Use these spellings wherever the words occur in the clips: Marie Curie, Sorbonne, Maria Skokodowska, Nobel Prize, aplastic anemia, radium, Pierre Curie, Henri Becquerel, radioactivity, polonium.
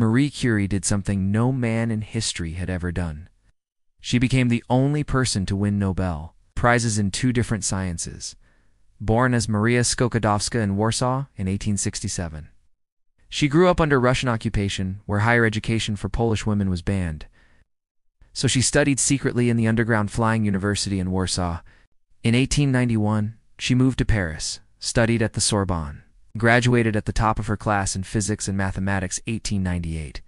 Marie Curie did something no man in history had ever done. She became the only person to win Nobel Prizes in two different sciences. Born as Maria Skokodowska in Warsaw in 1867. She grew up under Russian occupation, where higher education for Polish women was banned. So she studied secretly in the underground flying university in Warsaw. In 1891, she moved to Paris, studied at the Sorbonne, graduated at the top of her class in physics and mathematics 1898.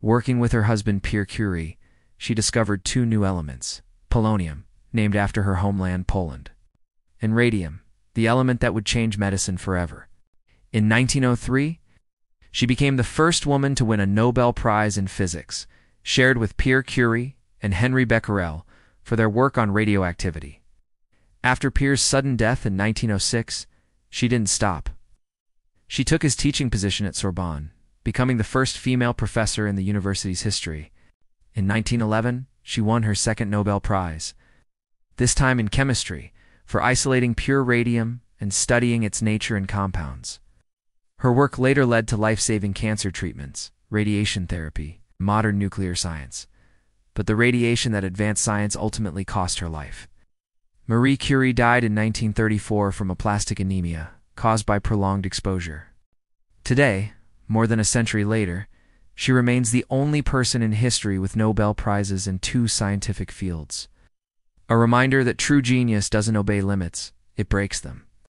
Working with her husband Pierre Curie, she discovered two new elements, polonium, named after her homeland Poland, and radium, the element that would change medicine forever. In 1903, she became the first woman to win a Nobel Prize in physics, shared with Pierre Curie and Henri Becquerel for their work on radioactivity. After Pierre's sudden death in 1906, she didn't stop. She took his teaching position at Sorbonne, becoming the first female professor in the university's history. In 1911, she won her second Nobel Prize, this time in chemistry, for isolating pure radium and studying its nature and compounds. Her work later led to life-saving cancer treatments, radiation therapy, modern nuclear science. But the radiation that advanced science ultimately cost her life. Marie Curie died in 1934 from aplastic anemia caused by prolonged exposure. Today, more than a century later, she remains the only person in history with Nobel Prizes in two scientific fields. A reminder that true genius doesn't obey limits, it breaks them.